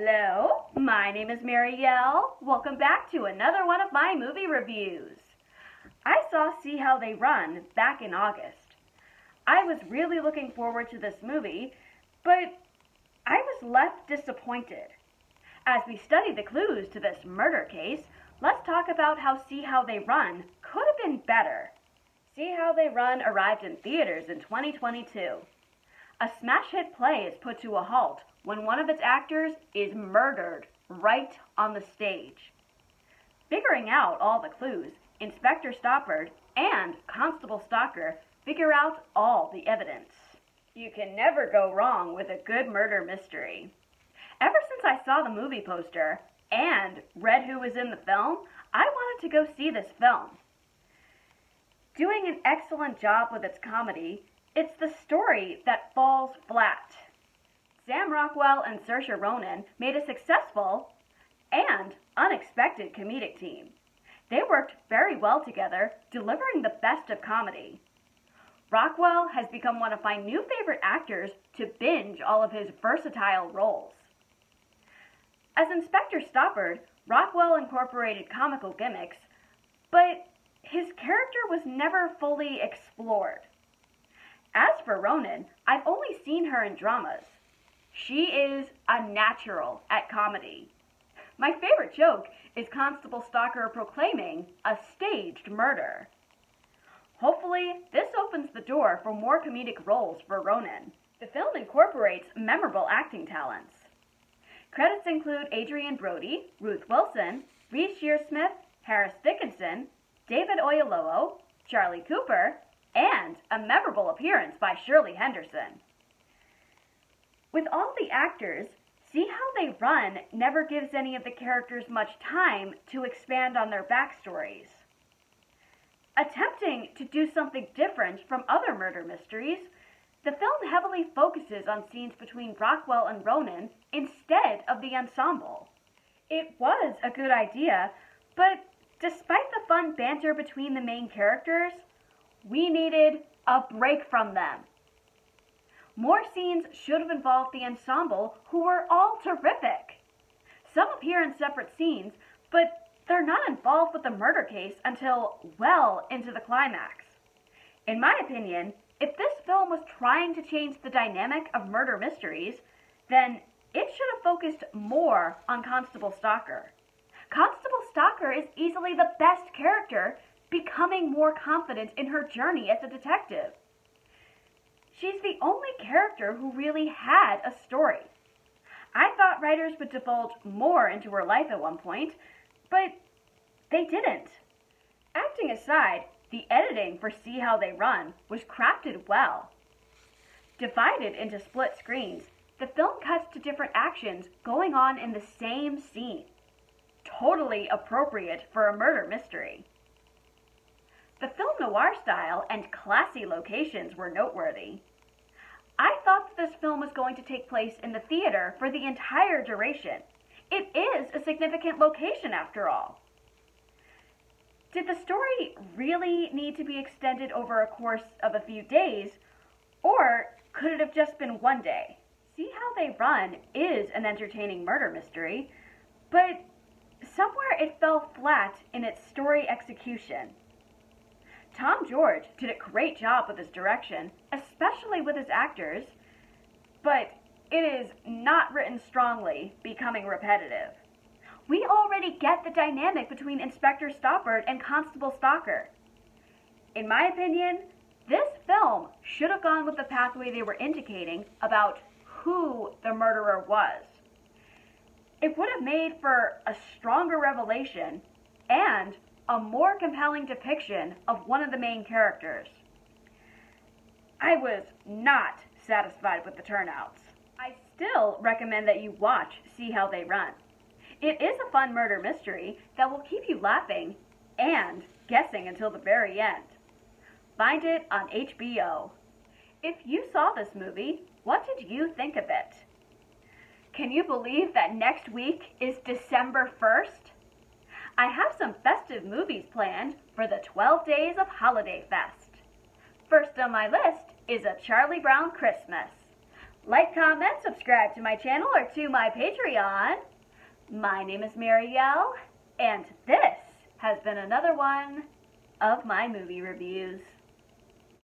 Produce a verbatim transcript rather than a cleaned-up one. Hello, my name is Marielle. Welcome back to another one of my movie reviews. I saw See How They Run back in August. I was really looking forward to this movie, but I was left disappointed. As we study the clues to this murder case, let's talk about how See How They Run could have been better. See How They Run arrived in theaters in twenty twenty-two. A smash hit play is put to a halt when one of its actors is murdered right on the stage. Figuring out all the clues, Inspector Stoppard and Constable Stalker figure out all the evidence. You can never go wrong with a good murder mystery. Ever since I saw the movie poster and read who was in the film, I wanted to go see this film. Doing an excellent job with its comedy, it's the story that falls flat. Sam Rockwell and Saoirse Ronan made a successful and unexpected comedic team. They worked very well together, delivering the best of comedy. Rockwell has become one of my new favorite actors to binge all of his versatile roles. As Inspector Stoppard, Rockwell incorporated comical gimmicks, but his character was never fully explored. As for Ronan, I've only seen her in dramas. She is a natural at comedy. My favorite joke is Constable Stalker proclaiming a staged murder. Hopefully, this opens the door for more comedic roles for Ronan. The film incorporates memorable acting talents. Credits include Adrien Brody, Ruth Wilson, Reece Shearsmith, Harris Dickinson, David Oyelowo, Charlie Cooper, and a memorable appearance by Shirley Henderson. With all the actors, See How They Run never gives any of the characters much time to expand on their backstories. Attempting to do something different from other murder mysteries, the film heavily focuses on scenes between Rockwell and Ronan instead of the ensemble. It was a good idea, but despite the fun banter between the main characters, we needed a break from them. More scenes should have involved the ensemble, who were all terrific. Some appear in separate scenes, but they're not involved with the murder case until well into the climax. In my opinion, if this film was trying to change the dynamic of murder mysteries, then it should have focused more on Constable Stalker. Constable Stalker is easily the best character, becoming more confident in her journey as a detective. She's the only character who really had a story. I thought writers would divulge more into her life at one point, but they didn't. Acting aside, the editing for See How They Run was crafted well. Divided into split screens, the film cuts to different actions going on in the same scene. Totally appropriate for a murder mystery. The film noir style and classy locations were noteworthy. I thought that this film was going to take place in the theater for the entire duration. It is a significant location after all. Did the story really need to be extended over a course of a few days, or could it have just been one day? See How They Run is an entertaining murder mystery, but somewhere it fell flat in its story execution. Tom George did a great job with his direction, especially with his actors, but it is not written strongly, becoming repetitive. We already get the dynamic between Inspector Stoppard and Constable Stalker. In my opinion, this film should have gone with the pathway they were indicating about who the murderer was. It would have made for a stronger revelation and a more compelling depiction of one of the main characters. I was not satisfied with the turnouts. I still recommend that you watch See How They Run. It is a fun murder mystery that will keep you laughing and guessing until the very end. Find it on H B O. If you saw this movie, what did you think of it? Can you believe that next week is December first? I have some festive movies planned for the twelve days of Holiday Fest. First on my list is A Charlie Brown Christmas. Like, comment, subscribe to my channel or to my Patreon. My name is Marielle, and this has been another one of my movie reviews.